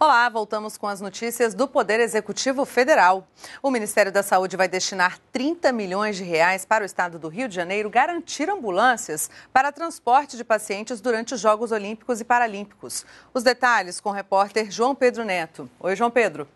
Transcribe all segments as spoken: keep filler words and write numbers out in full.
Olá, voltamos com as notícias do Poder Executivo Federal. O Ministério da Saúde vai destinar trinta milhões de reais para o estado do Rio de Janeiro garantir ambulâncias para transporte de pacientes durante os Jogos Olímpicos e Paralímpicos. Os detalhes com o repórter João Pedro Neto. Oi, João Pedro.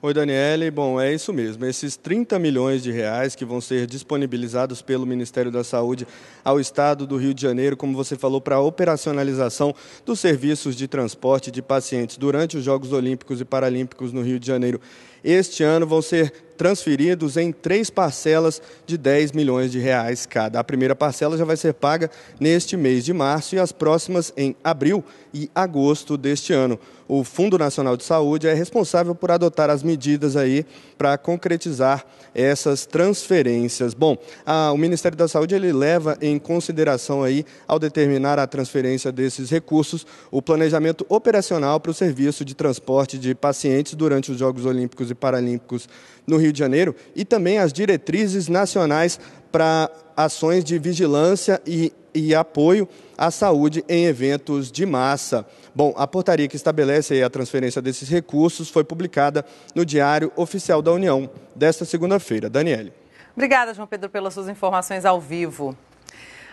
Oi, Daniele. Bom, é isso mesmo. Esses trinta milhões de reais que vão ser disponibilizados pelo Ministério da Saúde ao Estado do Rio de Janeiro, como você falou, para a operacionalização dos serviços de transporte de pacientes durante os Jogos Olímpicos e Paralímpicos no Rio de Janeiro. Este ano vão ser transferidos em três parcelas de dez milhões de reais cada. A primeira parcela já vai ser paga neste mês de março e as próximas em abril e agosto deste ano. O Fundo Nacional de Saúde é responsável por adotar as medidas aí para concretizar essas transferências. Bom, a, o Ministério da Saúde ele leva em consideração aí, ao determinar a transferência desses recursos, o planejamento operacional para o serviço de transporte de pacientes durante os Jogos Olímpicos e Paralímpicos no Rio de Janeiro e também as diretrizes nacionais para ações de vigilância e, e apoio à saúde em eventos de massa. Bom, a portaria que estabelece a transferência desses recursos foi publicada no Diário Oficial da União desta segunda-feira. Daniele. Obrigada, João Pedro, pelas suas informações ao vivo.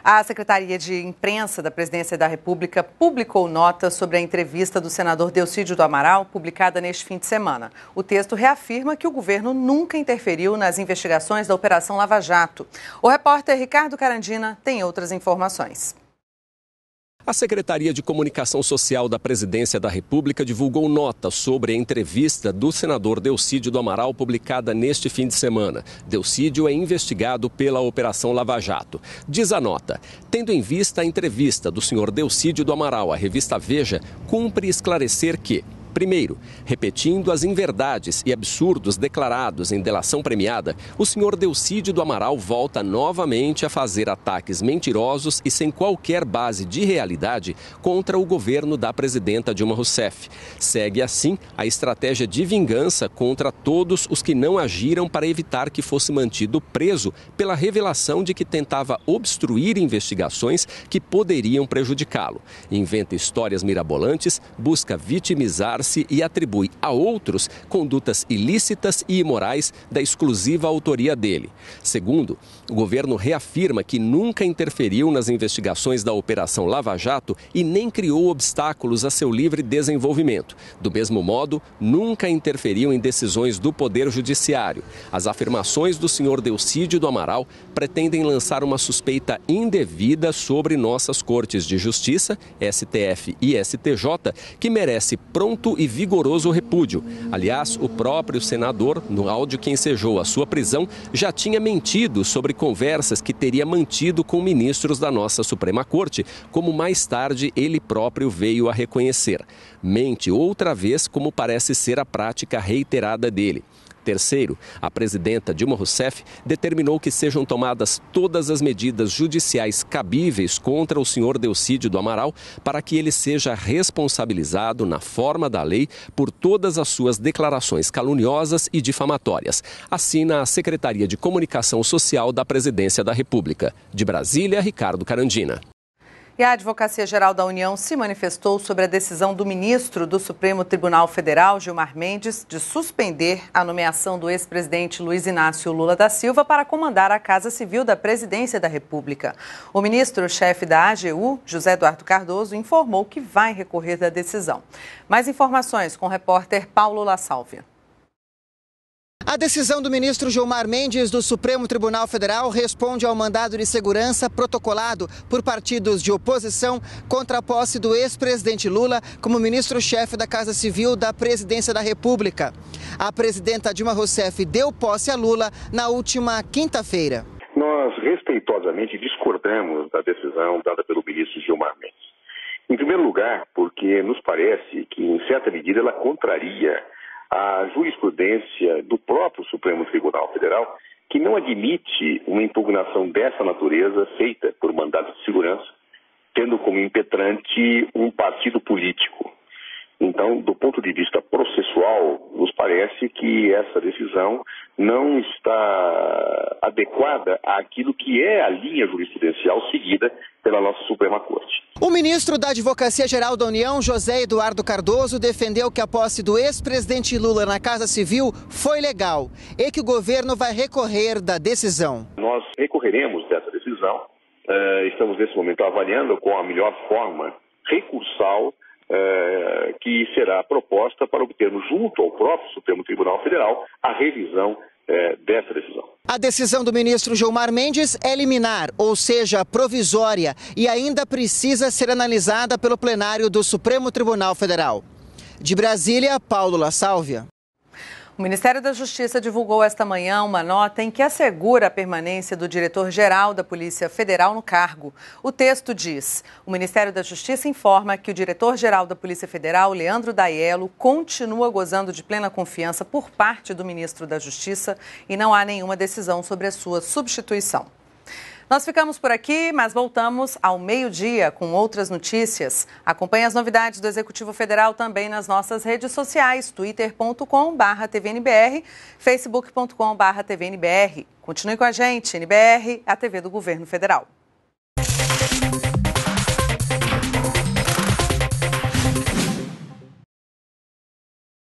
A Secretaria de Imprensa da Presidência da República publicou nota sobre a entrevista do senador Delcídio do Amaral, publicada neste fim de semana. O texto reafirma que o governo nunca interferiu nas investigações da Operação Lava Jato. O repórter Ricardo Carandina tem outras informações. A Secretaria de Comunicação Social da Presidência da República divulgou nota sobre a entrevista do senador Delcídio do Amaral publicada neste fim de semana. Delcídio é investigado pela Operação Lava Jato. Diz a nota: tendo em vista a entrevista do senhor Delcídio do Amaral à revista Veja, cumpre esclarecer que, primeiro, repetindo as inverdades e absurdos declarados em delação premiada, o senhor Delcídio do Amaral volta novamente a fazer ataques mentirosos e sem qualquer base de realidade contra o governo da presidenta Dilma Rousseff. Segue assim a estratégia de vingança contra todos os que não agiram para evitar que fosse mantido preso pela revelação de que tentava obstruir investigações que poderiam prejudicá-lo. Inventa histórias mirabolantes, busca vitimizar e atribui a outros condutas ilícitas e imorais da exclusiva autoria dele. Segundo, o governo reafirma que nunca interferiu nas investigações da Operação Lava Jato e nem criou obstáculos a seu livre desenvolvimento. Do mesmo modo, nunca interferiu em decisões do Poder Judiciário. As afirmações do senhor Delcídio do Amaral pretendem lançar uma suspeita indevida sobre nossas cortes de justiça, S T F e S T J, que merece pronto e vigoroso repúdio. Aliás, o próprio senador, no áudio que ensejou a sua prisão, já tinha mentido sobre conversas que teria mantido com ministros da nossa Suprema Corte, como mais tarde ele próprio veio a reconhecer. Mente outra vez, como parece ser a prática reiterada dele. Terceiro, a presidenta Dilma Rousseff determinou que sejam tomadas todas as medidas judiciais cabíveis contra o senhor Delcídio do Amaral para que ele seja responsabilizado na forma da lei por todas as suas declarações caluniosas e difamatórias. Assina a Secretaria de Comunicação Social da Presidência da República. De Brasília, Ricardo Carandina. E a Advocacia-Geral da União se manifestou sobre a decisão do ministro do Supremo Tribunal Federal, Gilmar Mendes, de suspender a nomeação do ex-presidente Luiz Inácio Lula da Silva para comandar a Casa Civil da Presidência da República. O ministro-chefe da A G U, José Eduardo Cardozo, informou que vai recorrer da decisão. Mais informações com o repórter Paulo Lassalve. A decisão do ministro Gilmar Mendes do Supremo Tribunal Federal responde ao mandado de segurança protocolado por partidos de oposição contra a posse do ex-presidente Lula como ministro-chefe da Casa Civil da Presidência da República. A presidenta Dilma Rousseff deu posse a Lula na última quinta-feira. Nós respeitosamente discordamos da decisão dada pelo ministro Gilmar Mendes. Em primeiro lugar, porque nos parece que, em certa medida, ela contraria a jurisprudência do próprio Supremo Tribunal Federal, que não admite uma impugnação dessa natureza feita por mandado de segurança, tendo como impetrante um partido político. Então, do ponto de vista processual, nos parece que essa decisão não está adequada àquilo que é a linha jurisprudencial seguida pela nossa Suprema Corte. O ministro da Advocacia-Geral da União, José Eduardo Cardozo, defendeu que a posse do ex-presidente Lula na Casa Civil foi legal e que o governo vai recorrer da decisão. Nós recorreremos dessa decisão. Uh, estamos, nesse momento, avaliando qual a melhor forma recursal Uh, que será proposta para obtermos junto ao próprio Supremo Tribunal Federal a revisão uh, dessa decisão. A decisão do ministro Gilmar Mendes é liminar, ou seja, provisória, e ainda precisa ser analisada pelo plenário do Supremo Tribunal Federal. De Brasília, Paulo Lassalve. O Ministério da Justiça divulgou esta manhã uma nota em que assegura a permanência do diretor-geral da Polícia Federal no cargo. O texto diz: o Ministério da Justiça informa que o diretor-geral da Polícia Federal, Leandro Daiello, continua gozando de plena confiança por parte do ministro da Justiça e não há nenhuma decisão sobre a sua substituição. Nós ficamos por aqui, mas voltamos ao meio-dia com outras notícias. Acompanhe as novidades do Executivo Federal também nas nossas redes sociais, twitter ponto com barra T V N B R, facebook ponto com barra T V N B R. Continue com a gente, N B R, a T V do Governo Federal.